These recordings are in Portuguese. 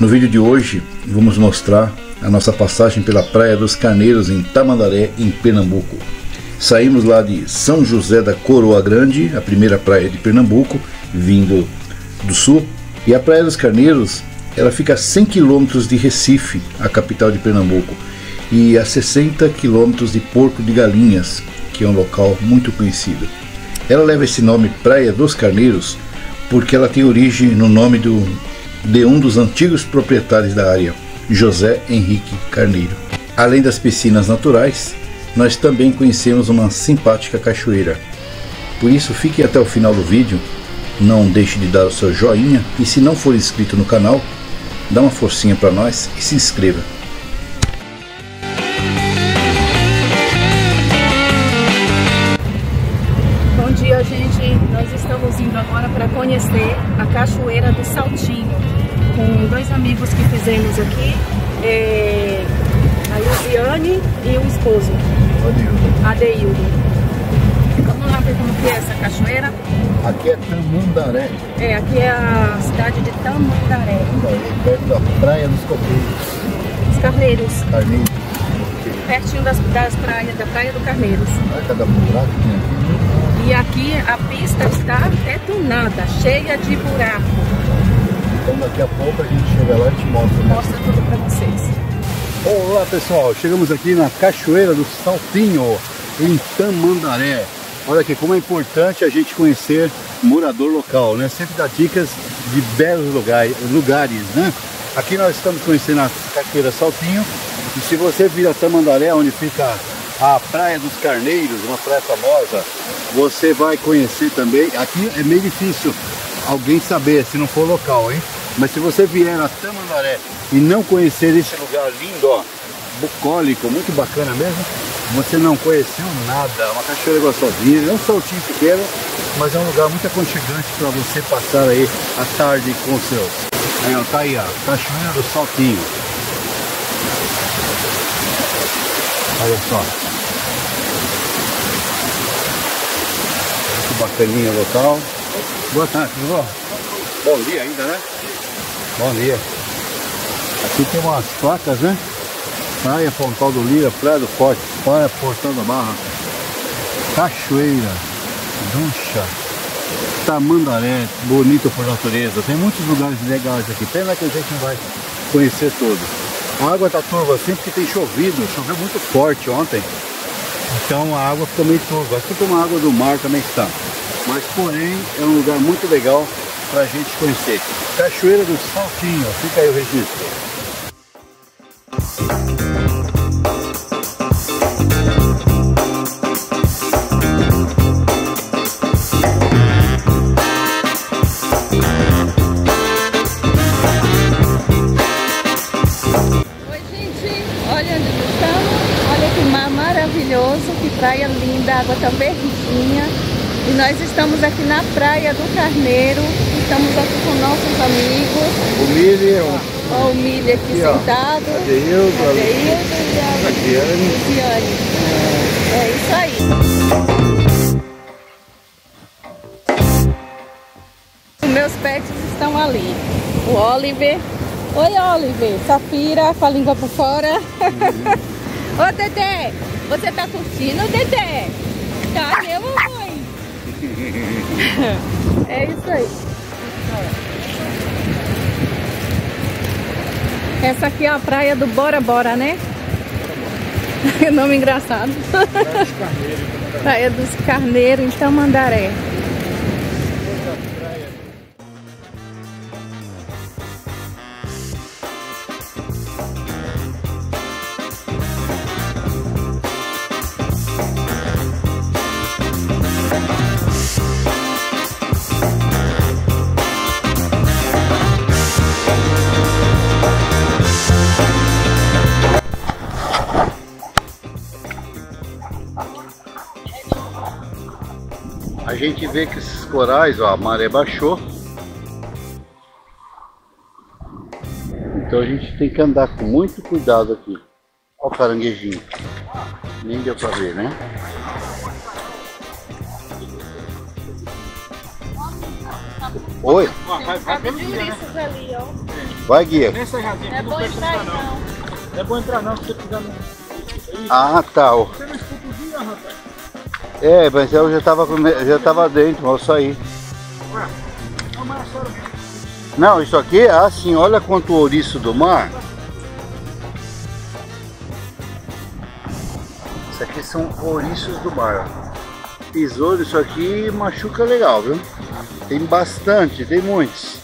No vídeo de hoje vamos mostrar a nossa passagem pela Praia dos Carneiros em Tamandaré, em Pernambuco. Saímos lá de São José da Coroa Grande, a primeira praia de Pernambuco, vindo do sul. E a Praia dos Carneiros, ela fica a 100 km de Recife, a capital de Pernambuco, e a 60 km de Porto de Galinhas, que é um local muito conhecido. Ela leva esse nome Praia dos Carneiros porque ela tem origem no nome de um dos antigos proprietários da área, José Henrique Carneiro. Além das piscinas naturais, nós também conhecemos uma simpática cachoeira. Por isso, fique até o final do vídeo, não deixe de dar o seu joinha e, se não for inscrito no canal, dá uma forcinha para nós e se inscreva. Bom dia, gente! Nós estamos indo agora para conhecer a Cachoeira do Saltinho com dois amigos que fizemos aqui, a Luziane e o esposo, Adeildo. Vamos lá ver como que é essa cachoeira. Aqui é Tamandaré. É, aqui é a cidade de Tamandaré. Perto da Praia dos Carneiros. Os Carneiros. Carneiros. Pertinho das praias, da Praia do Carneiros. Cada buraco tem aqui. E aqui a pista está detonada, cheia de buraco. Então daqui a pouco a gente chega lá e te mostra. Mostra tudo pra vocês. Olá, pessoal, chegamos aqui na Cachoeira do Saltinho, em Tamandaré. Olha aqui como é importante a gente conhecer morador local, né? Sempre dá dicas de belos lugares, né? Aqui nós estamos conhecendo a Cachoeira Saltinho. E se você vir a Tamandaré, onde fica a Praia dos Carneiros, uma praia famosa, você vai conhecer também. Aqui é meio difícil alguém saber, se não for local, hein? Mas se você vier a Tamandaré e não conhecer esse lugar lindo, ó, bucólico, muito bacana mesmo, você não conheceu nada. Uma cachoeira gostosinha, é um saltinho pequeno, mas é um lugar muito aconchegante para você passar aí a tarde com o seu. Aí, ó, tá aí a Cachoeira do Saltinho. Olha só. Muito bacaninha o local. Boa tarde, tudo bom? Bom dia ainda, né? Bom dia. Aqui tem umas placas, né? Praia Pontal do Lira, Praia do Forte, Praia Portão da Barra, Cachoeira, Duncha, Tamandaré, bonito por natureza. Tem muitos lugares legais aqui, pena que a gente não vai conhecer todos. A água tá turva assim porque tem chovido, choveu muito forte ontem, então a água ficou meio turva, assim como a água do mar também está. Mas porém é um lugar muito legal para a gente conhecer. Cachoeira do Saltinho, fica aí o registro. Praia linda, água tão verdinha, e nós estamos aqui na Praia do Carneiro, estamos aqui com nossos amigos. O Milho, ó, o Milho aqui e, ó, sentado, Adeildo, e a Luziane. É isso aí. Os meus pets estão ali, o Oliver, oi Oliver, Safira com a língua por fora, ô Tete. Você tá curtindo, Dedé? Tá, meu amor? É isso aí. Essa aqui é a praia do Bora-Bora, né? Nome engraçado. Praia dos Carneiros, em Tamandaré. A gente vê que esses corais, ó, a maré baixou, então a gente tem que andar com muito cuidado aqui. Olha o caranguejinho, nem deu pra ver, né? Oi! Vai pelo dia, né? Vai, guia. Nem sejadinho, não pode entrar não. Não é bom entrar não, se você quiser não. Ah, tal. Você não escuta o guia, rapaz? É, mas eu já tava dentro, eu saí. Ué, não, isso aqui, assim, olha quanto ouriço do mar. Isso aqui são ouriços do mar. Pisou isso aqui, machuca legal, viu? Tem bastante, tem muitos.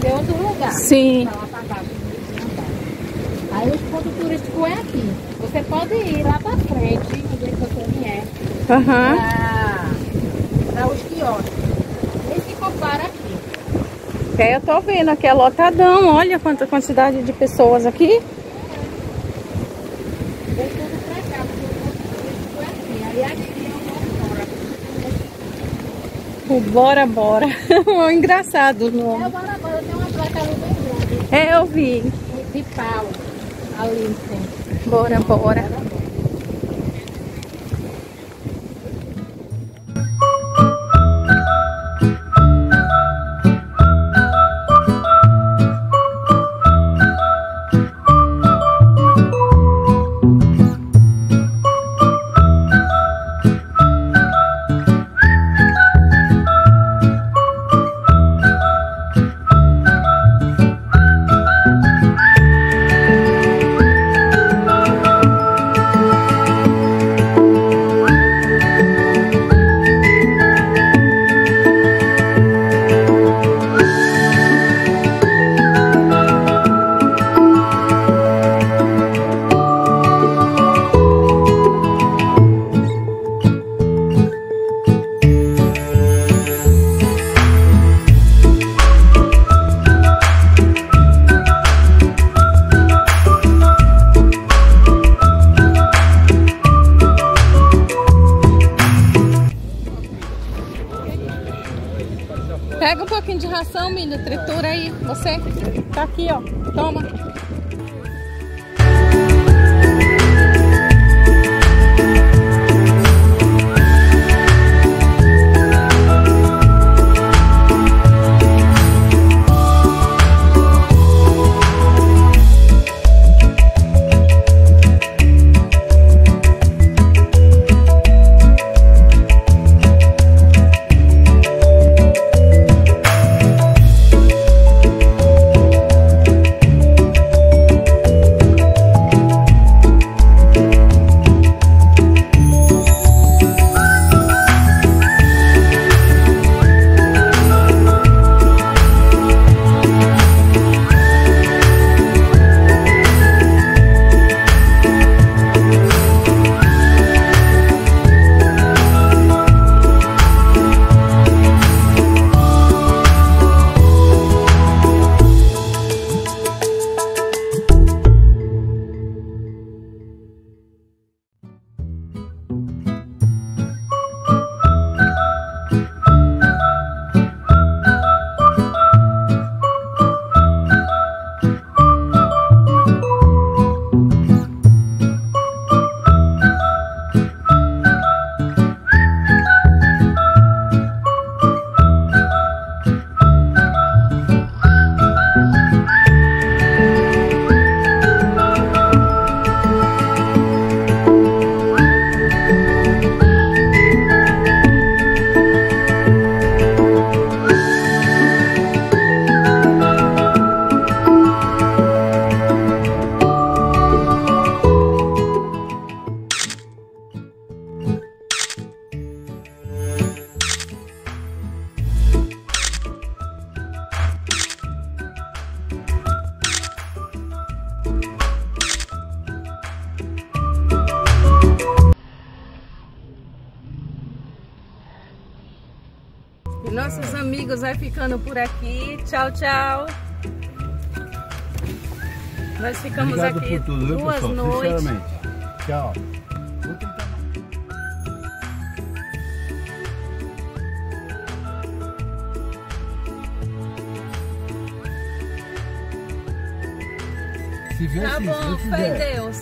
Tem outro lugar. Sim. Aí os pontos turísticos é aqui. Você pode ir lá pra frente, onde você vier. Para os quiosques. Esse compara aqui. É, eu tô vendo aqui, é lotadão. Olha quanta quantidade de pessoas aqui. O Bora-Bora. É engraçado o nome. É o Bora-Bora, tem uma placa ali bem grande. É, eu vi. De pau. Ali, sim. Bora-Bora. Pega um pouquinho de ração, milho, tritura aí. Você tá aqui, ó. Toma. Nossos amigos vai ficando por aqui. Tchau, tchau. Nós ficamos obrigado aqui por tudo, duas pessoal, noites. Tchau. Se vê, tá bom, foi em Deus.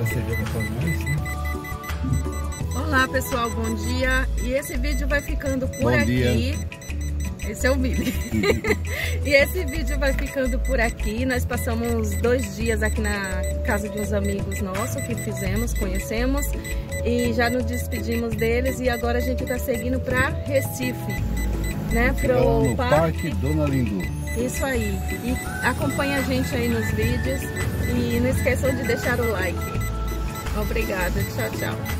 Você vê que eu faço isso, né? Olá pessoal, bom dia. E esse vídeo vai ficando por aqui. Esse é o Bibi. E esse vídeo vai ficando por aqui. Nós passamos 2 dias aqui na casa de uns amigos nossos que fizemos, conhecemos e já nos despedimos deles. E agora a gente está seguindo para Recife, né? Para o Parque Dona Lindu. Isso aí. E acompanha a gente aí nos vídeos e não esqueçam de deixar o like. Obrigada. Tchau, tchau.